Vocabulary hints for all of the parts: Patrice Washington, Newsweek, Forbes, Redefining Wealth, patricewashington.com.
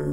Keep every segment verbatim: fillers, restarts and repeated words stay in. Hey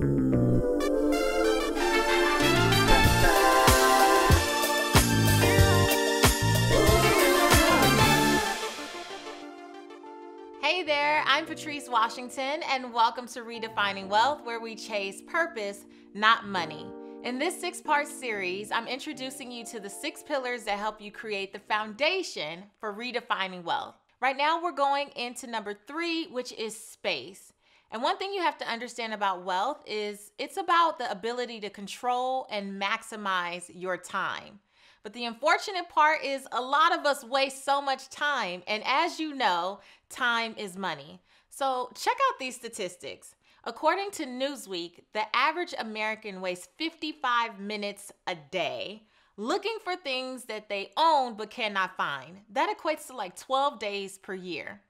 there, I'm Patrice Washington, and welcome to Redefining Wealth, where we chase purpose, not money. In this six-part series, I'm introducing you to the six pillars that help you create the foundation for redefining wealth. Right now, we're going into number three, which is space. And one thing you have to understand about wealth is it's about the ability to control and maximize your time. But the unfortunate part is a lot of us waste so much time. And as you know, time is money. So check out these statistics. According to Newsweek, the average American wastes fifty-five minutes a day looking for things that they own but cannot find. That equates to like twelve days per year.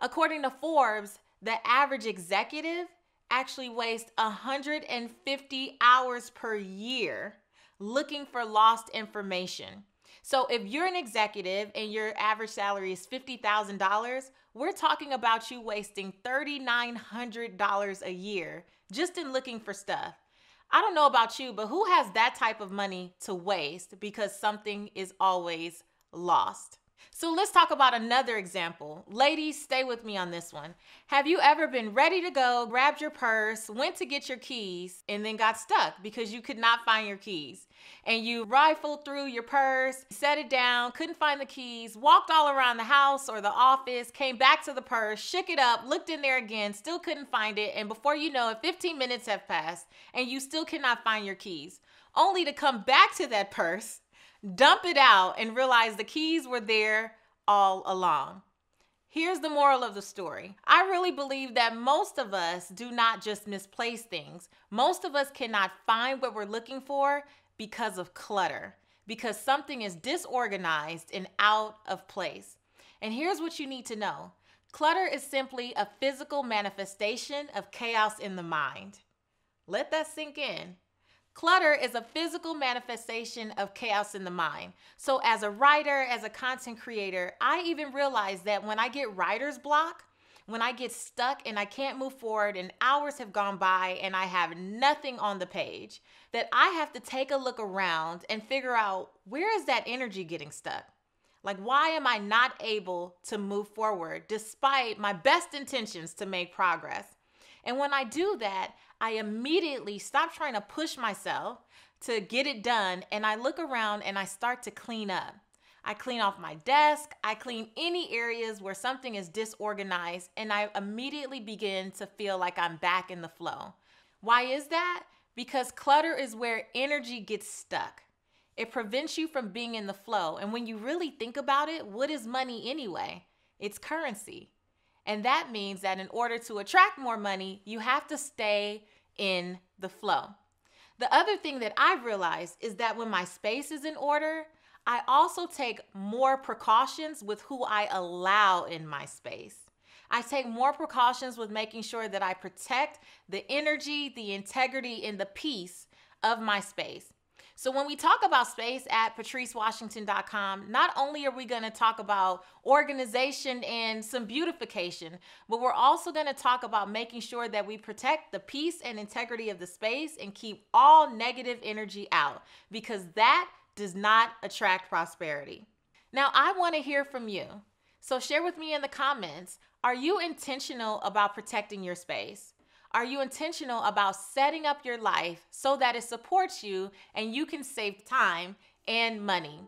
According to Forbes, the average executive actually wastes one hundred fifty hours per year looking for lost information. So if you're an executive and your average salary is fifty thousand dollars, we're talking about you wasting three thousand nine hundred dollars a year just in looking for stuff. I don't know about you, but who has that type of money to waste because something is always lost? So let's talk about another example. Ladies, stay with me on this one. Have you ever been ready to go, grabbed your purse, went to get your keys, and then got stuck because you could not find your keys? And you rifled through your purse, set it down, couldn't find the keys, walked all around the house or the office, came back to the purse, shook it up, looked in there again, still couldn't find it, and before you know it, fifteen minutes have passed, and you still cannot find your keys, only to come back to that purse, dump it out, and realize the keys were there all along. Here's the moral of the story. I really believe that most of us do not just misplace things. Most of us cannot find what we're looking for because of clutter, because something is disorganized and out of place. And here's what you need to know. Clutter is simply a physical manifestation of chaos in the mind. Let that sink in. Clutter is a physical manifestation of chaos in the mind. So as a writer, as a content creator, I even realize that when I get writer's block, when I get stuck and I can't move forward and hours have gone by and I have nothing on the page, that I have to take a look around and figure out, where is that energy getting stuck? Like, why am I not able to move forward despite my best intentions to make progress? And when I do that, I immediately stop trying to push myself to get it done, and I look around and I start to clean up. I clean off my desk, I clean any areas where something is disorganized, and I immediately begin to feel like I'm back in the flow. Why is that? Because clutter is where energy gets stuck. It prevents you from being in the flow. And when you really think about it, what is money anyway? It's currency. And that means that in order to attract more money, you have to stay in the flow. The other thing that I've realized is that when my space is in order, I also take more precautions with who I allow in my space. I take more precautions with making sure that I protect the energy, the integrity, and the peace of my space. So when we talk about space at patrice washington dot com, not only are we going to talk about organization and some beautification, but we're also going to talk about making sure that we protect the peace and integrity of the space and keep all negative energy out, because that does not attract prosperity. Now, I want to hear from you. So share with me in the comments, are you intentional about protecting your space? Are you intentional about setting up your life so that it supports you and you can save time and money?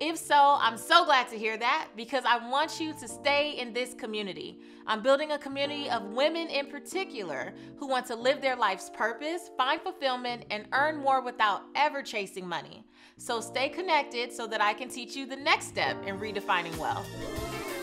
If so, I'm so glad to hear that, because I want you to stay in this community. I'm building a community of women in particular who want to live their life's purpose, find fulfillment, and earn more without ever chasing money. So stay connected so that I can teach you the next step in redefining wealth.